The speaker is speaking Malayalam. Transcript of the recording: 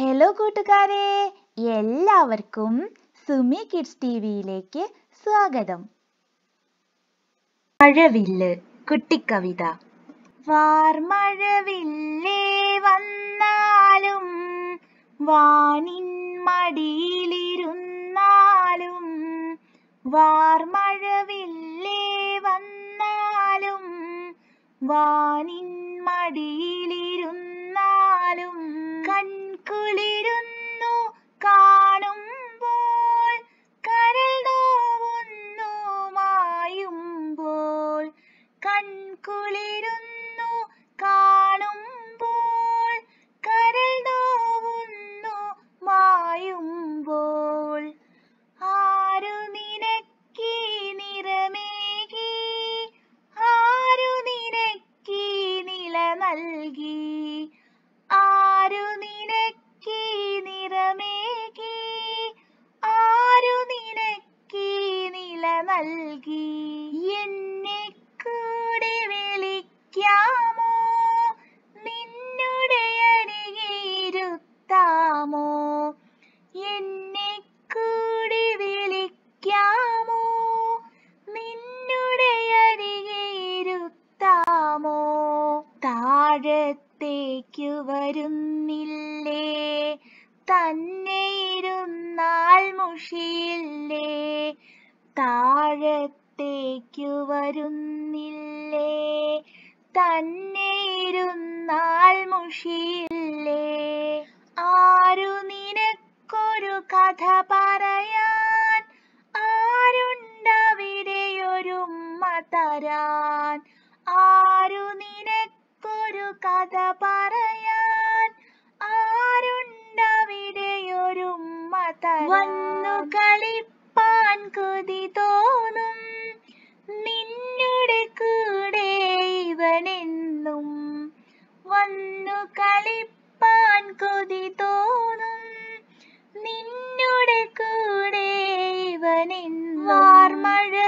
ഹലോ കൂട്ടുകാരെ, എല്ലാവർക്കും സുമി കിഡ്സ് ടിവിയിലേക്ക് സ്വാഗതം. മഴവില്ല് കുട്ടിക്കവിത. വാർമഴവില്ലേ വന്നാലും വാനിൻ മടിയിലിരുന്നാലും വാർമഴവില്ലേ വന്നാലും വാനിൻ മടിയിലിരുന്നാലും കൺകുളിരുന്നു കാണുമ്പോൾ കരൾ നോവുന്നു മായുമ്പോൾ കൺകുളിരുന്നു കാണുമ്പോൾ കരൾ നോവുന്നു മായുമ്പോൾ ആരു നിനക്കി നിറമേകി ആരു നിനക്കി നില നൽകി നൽകി എന്നെ കൂടെ വിളിക്കാമോ നിന്നുടെ അരികിരുത്താമോ എന്നെ കൂടെ വിളിക്കാമോ നിന്നുടെ അരികിരുത്താമോ താഴത്തേക്കു വരുന്നില്ലേ തന്നെ ഇരുന്നാൽ മുഷിയില്ലേ താഴത്തേക്കു വരുന്നില്ലേ തന്നെ ഇരുന്നാൽ മുഷിയില്ലേ ആരു നിനക്കൊരു കഥ പറയാൻ ആരുണ്ടവിടെയൊരുമ്മ തരാൻ ആരു നിനക്കൊരു കഥ പറയാൻ ആരുണ്ടവിടെയൊരുമ്മ തരാൻ വന്നു കളി കൊതി തോന്നും നിന്നുടെ കൂടെ ഇവനെന്നും വന്നു കളിപ്പാൻ കൊതി തോന്നും നിന്നുടെ കൂടെ ഇവനെന്നും വാർമഴ